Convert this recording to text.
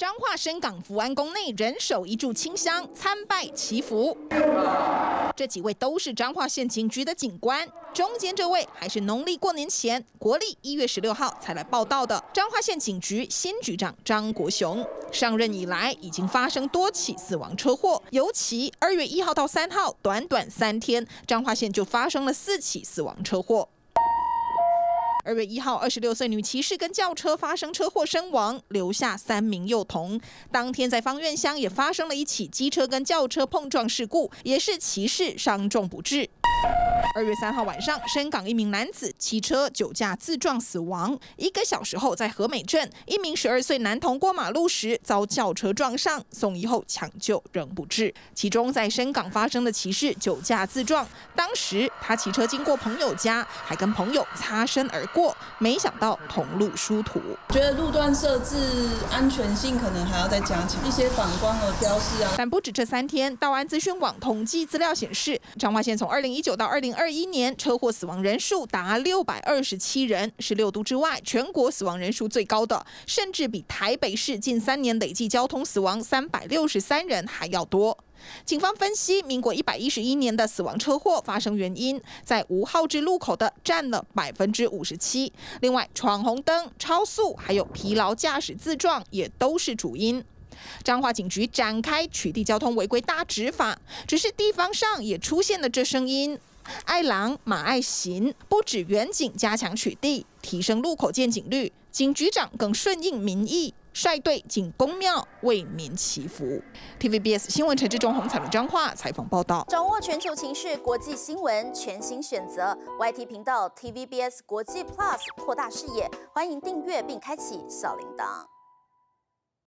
彰化深港福安宫内人手一炷清香，参拜祈福。这几位都是彰化县警局的警官，中间这位还是农历过年前，国历1月16号才来报到的彰化县警局新局长张国雄。上任以来，已经发生多起死亡车祸，尤其2月1号到3号，短短3天，彰化县就发生了4起死亡车祸。 2月1号，26岁女骑士跟轿车发生车祸身亡，留下3名幼童。当天在芳苑乡也发生了1起机车跟轿车碰撞事故，也是骑士伤重不治。2月3号晚上，深港1名男子骑车酒驾自撞死亡。1个小时后，在和美镇，1名12岁男童过马路时遭轿车撞上，送医后抢救仍不治。其中在深港发生的骑士酒驾自撞，当时他骑车经过朋友家，还跟朋友擦身而过，没想到同路殊途。觉得路段设置安全性可能还要再加强一些反光和标示啊。但不止这3天，道安资讯网统计资料显示，彰化县从2019到2021年，车祸死亡人数达627人，是6都之外全国死亡人数最高的，甚至比台北市近3年累计交通死亡363人还要多。警方分析，民国111年的死亡车祸发生原因，在5号至路口的占了57%，另外闯红灯、超速，还有疲劳驾驶自撞也都是主因。 彰化警局展开取缔交通违规大执法，只是地方上也出现了这声音。爱郎马爱行不止远警加强取缔，提升路口见警率，警局长更顺应民意，率队进公庙为民祈福。TVBS 新闻陈志忠、洪彩伦、彰化采访报道。掌握全球情势、国际新闻，全新选择 YT 频道 TVBS 国际 Plus， 扩大视野。欢迎订阅并开启小铃铛。